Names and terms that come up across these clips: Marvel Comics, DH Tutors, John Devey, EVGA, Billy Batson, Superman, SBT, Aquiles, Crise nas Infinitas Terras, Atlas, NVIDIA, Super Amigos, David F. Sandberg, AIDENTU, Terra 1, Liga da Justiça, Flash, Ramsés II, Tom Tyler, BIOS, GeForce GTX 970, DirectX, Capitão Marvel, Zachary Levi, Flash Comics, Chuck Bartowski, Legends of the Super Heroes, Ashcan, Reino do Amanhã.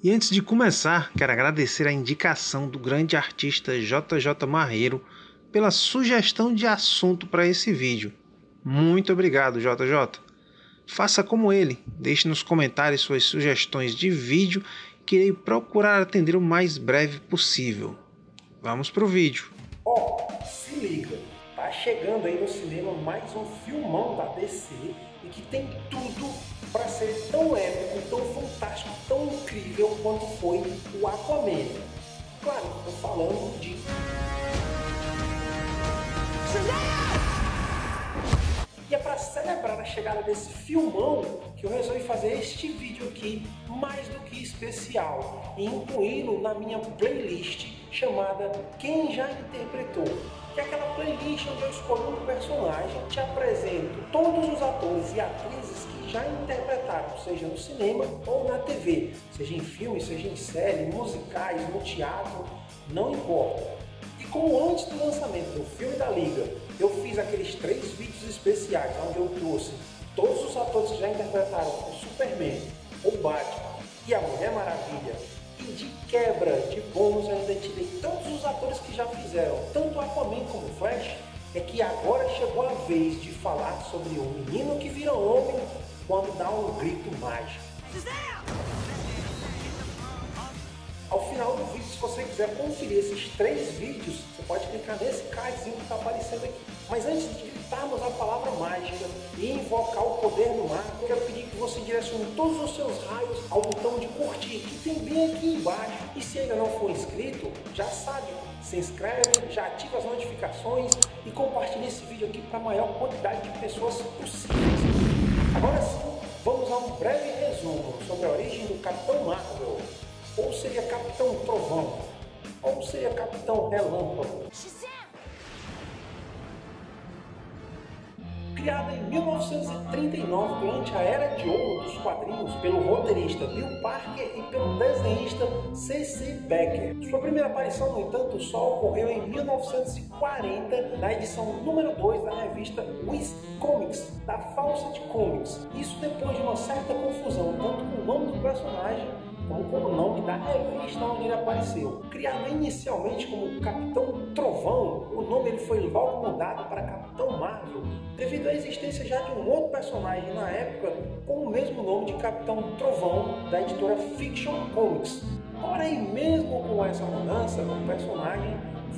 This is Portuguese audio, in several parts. E antes de começar, quero agradecer a indicação do grande artista JJ Marreiro pela sugestão de assunto para esse vídeo. Muito obrigado, JJ. Faça como ele, deixe nos comentários suas sugestões de vídeo que irei procurar atender o mais breve possível. Vamos pro vídeo. Ó, se liga, tá chegando aí no cinema mais um filmão da DC e que tem tudo para ser tão épico, tão fantástico, tão incrível quanto foi o Aquaman. Claro, tô falando de Shazam! E é para celebrar a chegada desse filmão que eu resolvi fazer este vídeo aqui mais do que especial e incluí-lo na minha playlist chamada Quem Já Interpretou, que é aquela playlist onde eu escolho um personagem, te apresento todos os atores e atrizes que já interpretaram, seja no cinema ou na TV, seja em filme, seja em série, musicais, no teatro, não importa. E como antes do lançamento do filme da Liga, eu fiz aqueles 3 vídeos especiais onde eu trouxe todos os atores que já interpretaram o Superman, o Batman e a Mulher Maravilha. E de quebra de bônus eu ainda tirei todos os atores que já fizeram, tanto Aquaman como o Flash, é que agora chegou a vez de falar sobre o menino que vira homem quando dá um grito mágico. Ao final do vídeo, se você quiser conferir esses 3 vídeos, você pode clicar nesse cardzinho que está aparecendo aqui. Mas antes de gritarmos a palavra mágica e invocar o poder do mar, eu quero pedir que você direcione todos os seus raios ao botão de curtir, que tem bem aqui embaixo. E se ainda não for inscrito, já sabe, se inscreve, já ativa as notificações e compartilha esse vídeo aqui para a maior quantidade de pessoas possíveis. Agora sim, vamos a um breve resumo sobre a origem do Capitão Marvel. Ou seria Capitão Trovão, ou seria Capitão Relâmpago. Criada em 1939 durante a Era de Ouro dos quadrinhos pelo roteirista Bill Parker e pelo desenhista CC Becker. Sua primeira aparição, no entanto, só ocorreu em 1940 na edição número 2 da revista Whiz Comics, da Fawcett Comics. Isso depois de uma certa confusão, tanto com o nome do personagem como o nome da revista onde ele apareceu. Criado inicialmente como Capitão Trovão, o nome ele foi logo mudado para Capitão Marvel, devido à existência já de um outro personagem na época com o mesmo nome de Capitão Trovão, da editora Fiction Comics. Porém, mesmo com essa mudança, o personagem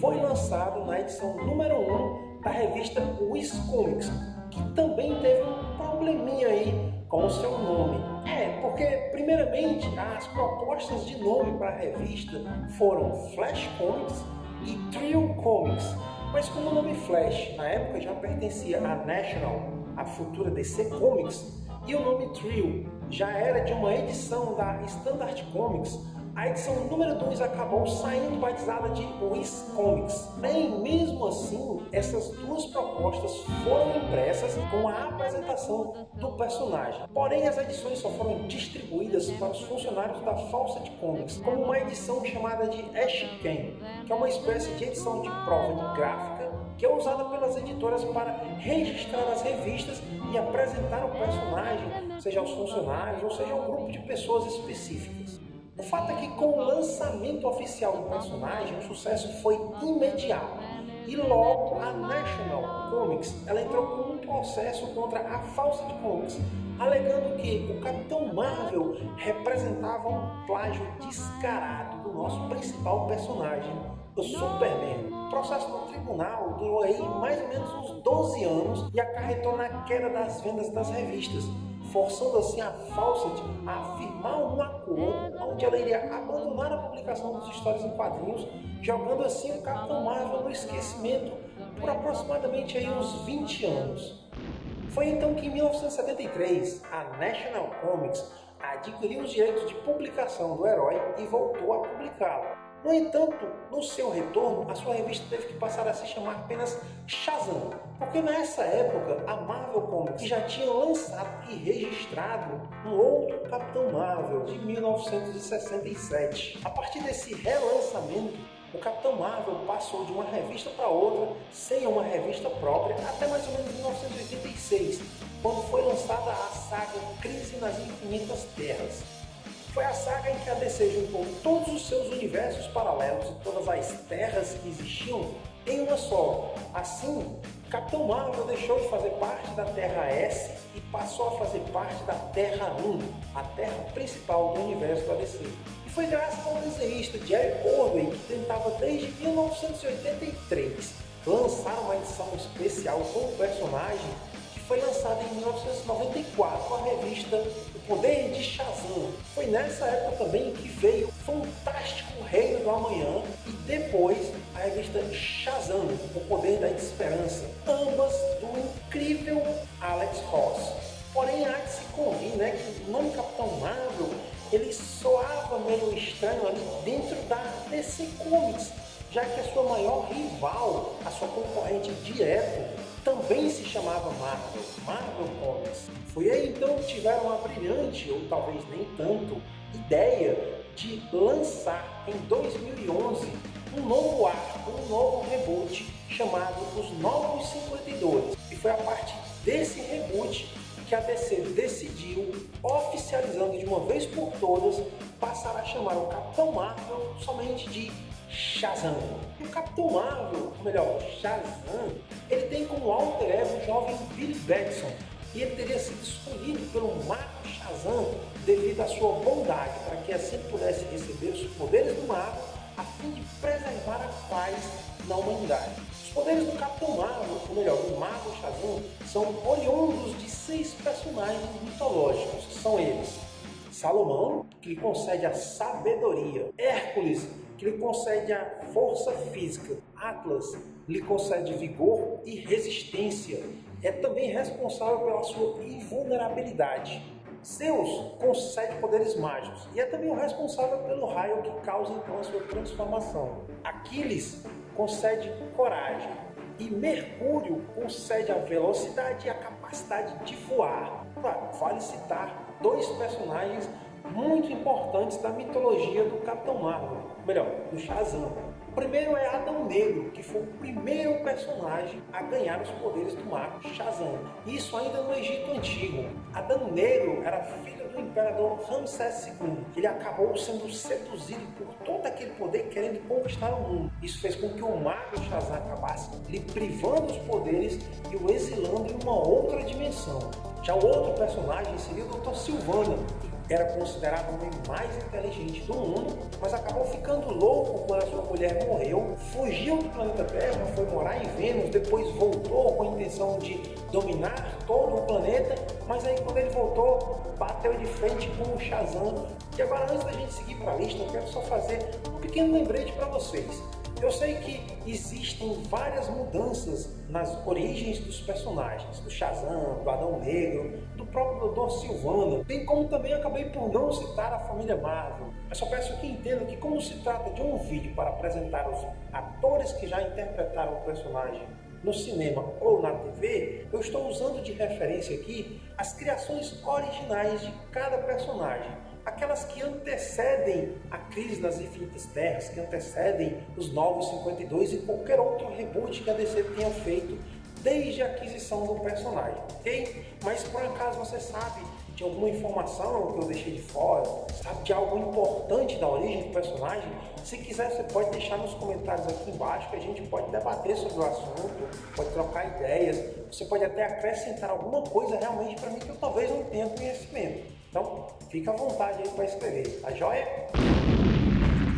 foi lançado na edição número 1 da revista Whiz Comics, que também teve um probleminha aí com o seu nome. É, porque primeiramente as propostas de nome para a revista foram Flash Comics e Trio Comics, mas como o nome Flash na época já pertencia à National, a futura DC Comics, e o nome Trio já era de uma edição da Standard Comics, a edição número 2 acabou saindo batizada de Whiz Comics. Bem, mesmo assim, essas 2 propostas foram impressas com a apresentação do personagem. Porém, as edições só foram distribuídas para os funcionários da Fawcett Comics, como uma edição chamada de Ashcan, que é uma espécie de edição de prova de gráfica que é usada pelas editoras para registrar as revistas e apresentar o personagem, seja aos funcionários ou seja a um grupo de pessoas específicas. O fato é que com o lançamento oficial do personagem, o sucesso foi imediato e logo a National Comics ela entrou com um processo contra a Fawcett Comics, alegando que o Capitão Marvel representava um plágio descarado do nosso principal personagem, o Superman. O processo no tribunal durou aí mais ou menos uns 12 anos e acarretou na queda das vendas das revistas, forçando assim a Fawcett a afirmar um acordo onde ela iria abandonar a publicação das histórias em quadrinhos, jogando assim o Capitão Marvel no esquecimento por aproximadamente aí uns 20 anos. Foi então que em 1973 a National Comics adquiriu os direitos de publicação do herói e voltou a publicá-lo. No entanto, no seu retorno, a sua revista teve que passar a se chamar apenas Shazam, porque nessa época a Marvel Comics já tinha lançado e registrado um outro Capitão Marvel de 1967. A partir desse relançamento, o Capitão Marvel passou de uma revista para outra, sem uma revista própria, até mais ou menos 1986, quando foi lançada a saga Crise nas Infinitas Terras. foi a saga em que a DC juntou todos os seus universos paralelos e todas as terras que existiam em uma só. Assim, Capitão Marvel deixou de fazer parte da Terra S e passou a fazer parte da Terra 1, a terra principal do universo da DC. E foi graças ao desenhista Jerry Ordway que tentava desde 1983 lançar uma edição especial com o personagem, que foi lançada em 1994, a revista O Poder de Shazam. Foi nessa época também que veio o fantástico Reino do Amanhã e depois a revista Shazam, O Poder da Esperança, ambas do incrível Alex Ross. Porém, há que se convir, né, que o nome Capitão Marvel ele soava meio estranho ali dentro da DC Comics, já que a sua maior rival, a sua concorrente direta, também se chamava Marvel, Marvel Comics. Foi aí então que tiveram uma brilhante, ou talvez nem tanto, ideia de lançar em 2011 um novo arco, um novo reboot chamado Os Novos 52. E foi a partir desse reboot que a DC decidiu, oficializando de uma vez por todas, passar a chamar o Capitão Marvel somente de Shazam. E o Capitão Marvel, ou melhor, Shazam, ele tem como alter ego o jovem Billy Batson, e ele teria sido escolhido pelo Mago Shazam devido à sua bondade, para que assim pudesse receber os poderes do Mago a fim de preservar a paz na humanidade. Os poderes do Capitão Marvel, ou melhor, do Mago Shazam, são oriundos de 6 personagens mitológicos, que são eles: Salomão, que lhe concede a sabedoria; Hércules, que lhe concede a força física; Atlas lhe concede vigor e resistência, é também responsável pela sua invulnerabilidade; Zeus concede poderes mágicos e é também o responsável pelo raio que causa então a sua transformação; Aquiles concede coragem; e Mercúrio concede a velocidade e a capacidade de voar. Claro, vale citar 2 personagens muito importantes da mitologia do Capitão Marvel, melhor, do Shazam. O primeiro é Adão Negro, que foi o primeiro personagem a ganhar os poderes do Mago Shazam, isso ainda no Egito Antigo. Adão Negro era filho do imperador Ramsés II. Ele acabou sendo seduzido por todo aquele poder, querendo conquistar o mundo. Isso fez com que o Mago Shazam acabasse lhe privando os poderes e o exilando em uma outra dimensão. Já o outro personagem seria o Dr. Silvana, era considerado o homem mais inteligente do mundo, mas acabou ficando louco quando a sua mulher morreu, fugiu do planeta Terra, foi morar em Vênus, depois voltou com a intenção de dominar todo o planeta, mas aí quando ele voltou, bateu de frente com o Shazam. E agora, antes da gente seguir para a lista, eu quero só fazer um pequeno lembrete para vocês. Eu sei que existem várias mudanças nas origens dos personagens, do Shazam, do Adão Negro, do próprio Dr. Silvana, bem como também acabei por não citar a família Marvel. Mas só peço que entendam que, como se trata de um vídeo para apresentar os atores que já interpretaram o personagem no cinema ou na TV, eu estou usando de referência aqui as criações originais de cada personagem, aquelas que antecedem a Crise nas Infinitas Terras, que antecedem Os Novos 52 e qualquer outro reboot que a DC tenha feito desde a aquisição do personagem, ok? Mas por acaso você sabe de alguma informação que eu deixei de fora, sabe de algo importante da origem do personagem? Se quiser, você pode deixar nos comentários aqui embaixo, que a gente pode debater sobre o assunto, pode trocar ideias, você pode até acrescentar alguma coisa realmente para mim que eu talvez não tenha conhecimento. Então, fica à vontade aí para escrever, tá joia?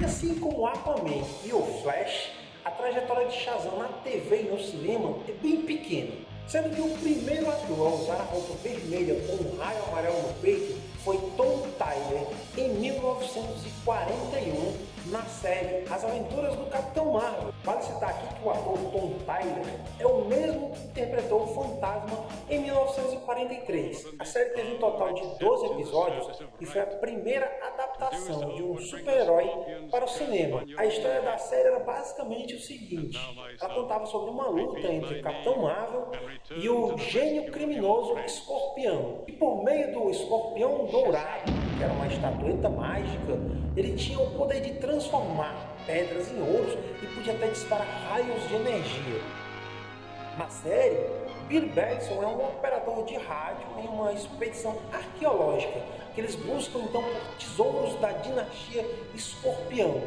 E assim como o Aquaman e o Flash, a trajetória de Shazam na TV e no cinema é bem pequena, sendo que o primeiro ator a usar a roupa vermelha com um raio amarelo no peito foi Tom Tyler, em 1941, na série As Aventuras do Capitão Marvel. Vale citar aqui que o ator Tom Tyler é o mesmo que interpretou o Fantasma em 1943. A série teve um total de 12 episódios e foi a primeira adaptação de um super-herói para o cinema. A história da série era basicamente o seguinte: ela contava sobre uma luta entre o Capitão Marvel e o gênio criminoso Escorpião. E por meio do Escorpião Dourado, que era uma estatueta mágica, ele tinha o poder de transformar pedras em ouros e podia até disparar raios de energia. Na série, Billy Batson é um operador de rádio em uma expedição arqueológica, que eles buscam então por tesouros da dinastia Escorpião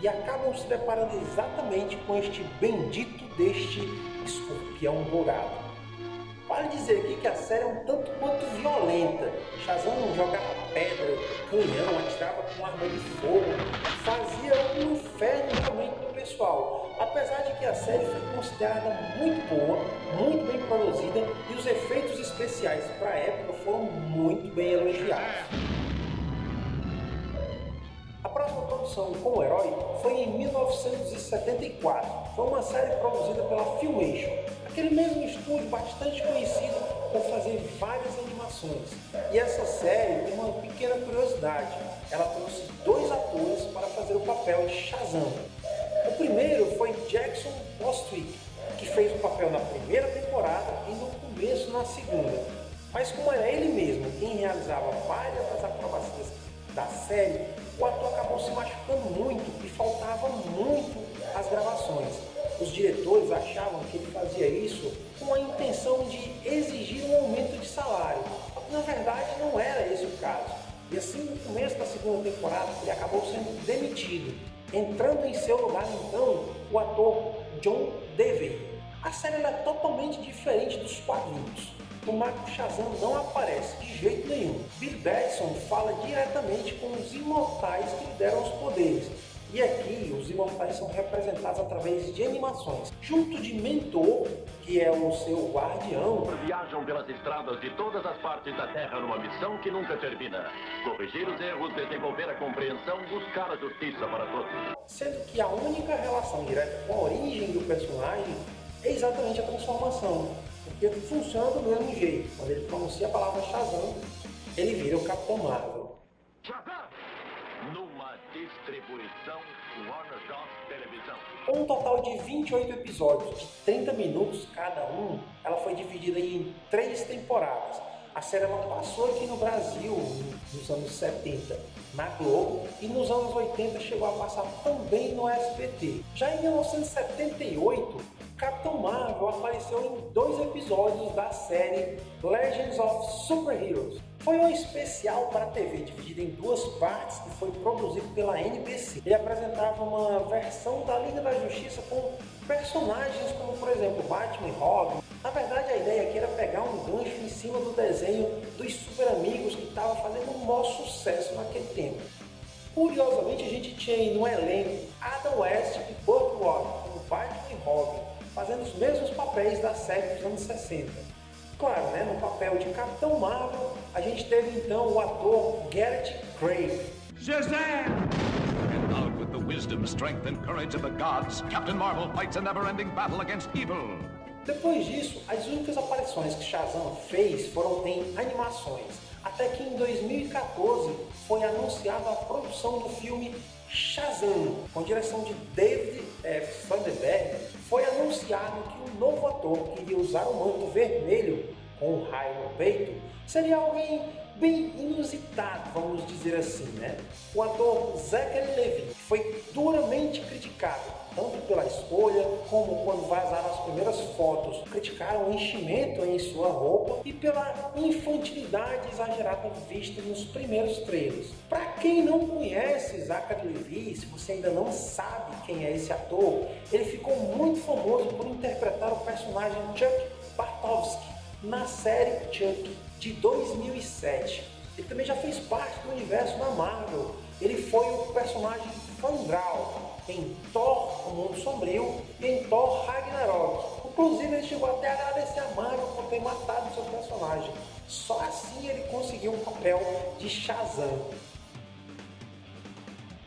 e acabam se deparando exatamente com este bendito deste Escorpião Dourado. Vale dizer aqui que a série é um tanto quanto violenta. Shazam jogava pedra, canhão, atirava com arma de fogo, fazia um inferno realmente do pessoal. Apesar de que a série foi considerada muito boa, muito bem produzida e os efeitos especiais para a época foram muito bem elogiados. A próxima produção como herói foi em 1974, foi uma série produzida pela Filmation, aquele mesmo estúdio bastante conhecido por fazer várias animações. E essa série tem uma pequena curiosidade, ela trouxe dois atores para fazer o papel de Shazam. O primeiro foi Jackson Postwick, que fez o papel na primeira temporada e no começo na segunda. Mas como era ele mesmo quem realizava várias das acrobacias da série, o ator acabou se machucando muito e faltava muito às gravações. Os diretores achavam que ele fazia isso com a intenção de exigir um aumento de salário. Na verdade, não era esse o caso. E assim, no começo da segunda temporada, ele acabou sendo demitido. Entrando em seu lugar, então, o ator John Devey. A série era totalmente diferente dos quadrinhos. O Mago Shazam não aparece de jeito nenhum. Billy Batson fala diretamente com os imortais que lhe deram os poderes. E aqui os imortais são representados através de animações, junto de Mentor, que é o seu guardião. Viajam pelas estradas de todas as partes da Terra numa missão que nunca termina. Corrigir os erros, desenvolver a compreensão, buscar a justiça para todos. Sendo que a única relação direta com a origem do personagem é exatamente a transformação. Porque funciona do mesmo jeito. Quando ele pronuncia a palavra Shazam, ele vira o Capitão Marvel. Shazam! Numa distribuição Warner Bros. Televisão. Com um total de 28 episódios de 30 minutos cada um, ela foi dividida em 3 temporadas. A série passou aqui no Brasil nos anos 70 na Globo e nos anos 80 chegou a passar também no SBT. Já em 1978, Capitão Marvel apareceu em 2 episódios da série Legends of Superheroes. Foi um especial para a TV dividido em 2 partes que foi produzido pela NBC. Ele apresentava uma versão da Liga da Justiça com personagens como, por exemplo, Batman e Robin. Na verdade, a ideia aqui era pegar um gancho em cima do desenho dos Super Amigos que estava fazendo o maior sucesso naquele tempo. Curiosamente, a gente tinha aí no elenco Adam West e Burt Ward como Batman e Robin, fazendo os mesmos papéis da série dos anos 60. Claro, né, no papel de Capitão Marvel, a gente teve então o ator Garrett Craig. Shazam! With the wisdom, strength and courage of the gods, Captain Marvel fights a never-ending battle against evil. Depois disso, as únicas aparições que Shazam fez foram em animações, até que em 2014 foi anunciada a produção do filme Shazam, com direção de David F. Sandberg. Foi anunciado que um novo ator que iria usar o manto vermelho com um raio no peito seria alguém bem inusitado, vamos dizer assim, né? O ator Zachary Levi foi duramente criticado, tanto pela escolha, como quando vazaram as primeiras fotos, criticaram o enchimento em sua roupa e pela infantilidade exagerada vista nos primeiros trailers. Para quem não conhece Zachary Levi, se você ainda não sabe quem é esse ator, ele ficou muito famoso por interpretar o personagem Chuck Bartowski na série Chuck de 2007. Ele também já fez parte do universo da Marvel. Ele foi o personagem Fandral em Thor, O Mundo Sombrio, e em Thor Ragnarok. Inclusive, ele chegou até a agradecer a Marvel por ter matado seu personagem. Só assim ele conseguiu um papel de Shazam.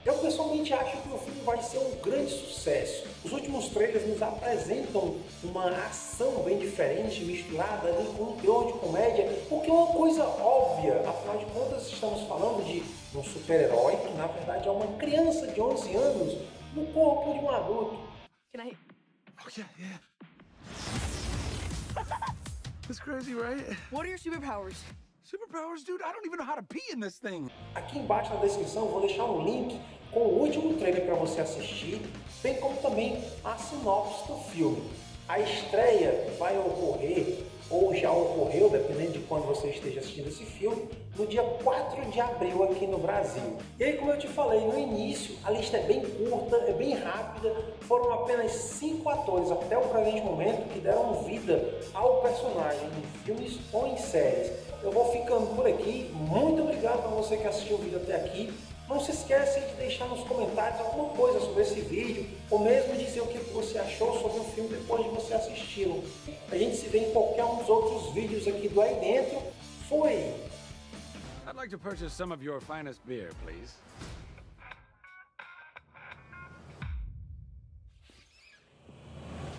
Eu pessoalmente acho que o filme vai ser um grande sucesso. Os últimos trailers nos apresentam uma ação bem diferente, misturada ali com um teor de comédia, porque é uma coisa óbvia, afinal de contas estamos falando de um super-herói que na verdade é uma criança de 11 anos no corpo de um adulto. Can I... Oh, yeah. That's crazy, right? What are your superpowers? Superpowers, dude, I don't even know how to pee in this thing. Aqui embaixo na descrição vou deixar um link com o último trailer para você assistir, bem como também a sinopse do filme. A estreia vai ocorrer, ou já ocorreu, dependendo de quando você esteja assistindo esse filme, no dia 4 de abril aqui no Brasil. E aí, como eu te falei no início, a lista é bem curta, é bem rápida, foram apenas 5 atores até o presente momento que deram vida ao personagem em filmes ou em séries. Eu vou ficando por aqui, muito obrigado para você que assistiu o vídeo até aqui. Não se esqueça de deixar nos comentários alguma coisa sobre esse vídeo, ou mesmo dizer o que você achou sobre o filme depois de você assisti-lo. A gente se vê em qualquer um dos outros vídeos aqui do Aí Dentro. Fui! I'd like to purchase some of your finest beer, please.